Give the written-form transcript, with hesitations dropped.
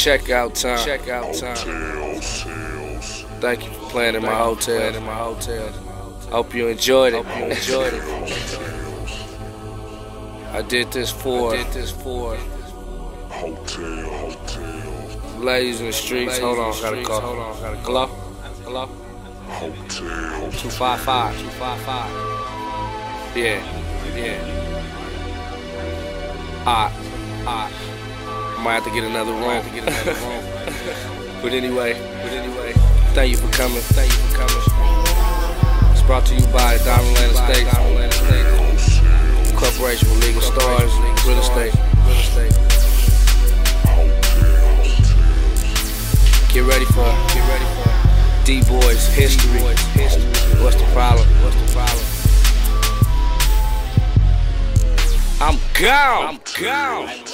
Checkout time. Thank you for playing in my hotel. Hope you enjoyed it. I did this for ladies in the streets. Hold on, gotta call. Hello. Hotel. 255. 255. Yeah. Alright. Might have to get another room. But anyway, thank you for coming. It's brought to you by Diamond Land Estates, Corporation with Legal Stars, Real Estate. Get ready for D-Boys history. What's the problem? I'm gone.